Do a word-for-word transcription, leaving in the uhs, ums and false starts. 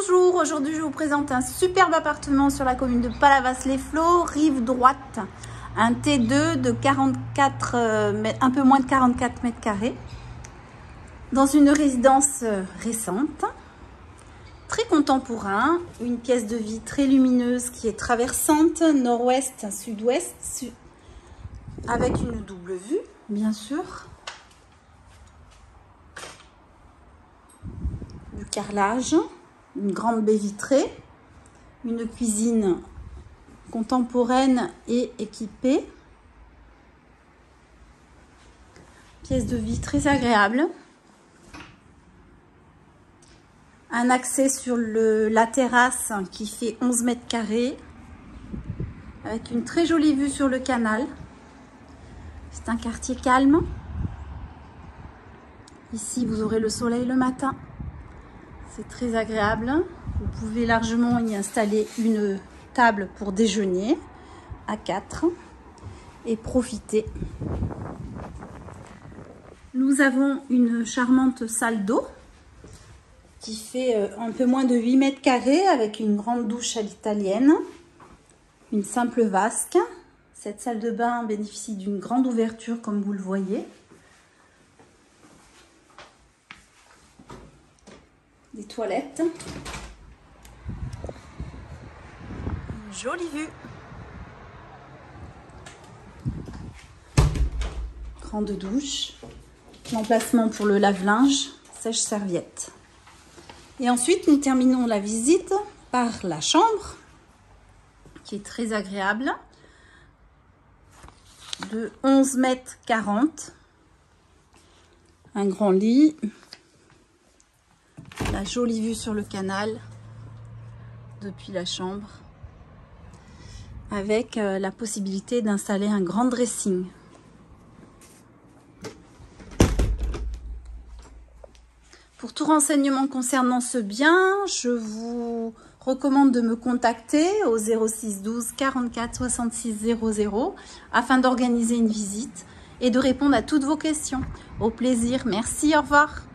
Bonjour, aujourd'hui je vous présente un superbe appartement sur la commune de Palavas-les-Flots, rive droite. Un T deux de quarante-quatre, un peu moins de quarante-quatre mètres carrés, dans une résidence récente, très contemporain, une pièce de vie très lumineuse qui est traversante, nord-ouest, sud-ouest, su- avec une double vue, bien sûr. Du carrelage, une grande baie vitrée, une cuisine contemporaine et équipée. Pièce de vie très agréable. Un accès sur le, la terrasse qui fait onze mètres carrés, avec une très jolie vue sur le canal. C'est un quartier calme. Ici, vous aurez le soleil le matin. C'est très agréable. Vous pouvez largement y installer une table pour déjeuner à quatre et profiter. Nous avons une charmante salle d'eau qui fait un peu moins de huit mètres carrés avec une grande douche à l'italienne, une simple vasque. Cette salle de bain bénéficie d'une grande ouverture comme vous le voyez. Des toilettes. Une jolie vue. Grande douche. L'emplacement pour le lave-linge, sèche-serviette. Et ensuite, nous terminons la visite par la chambre, qui est très agréable, de onze mètres quarante. Un grand lit. La jolie vue sur le canal depuis la chambre, avec la possibilité d'installer un grand dressing. Pour tout renseignement concernant ce bien, je vous recommande de me contacter au zéro six douze quarante-quatre soixante-six zéro zéro afin d'organiser une visite et de répondre à toutes vos questions. Au plaisir, merci, au revoir.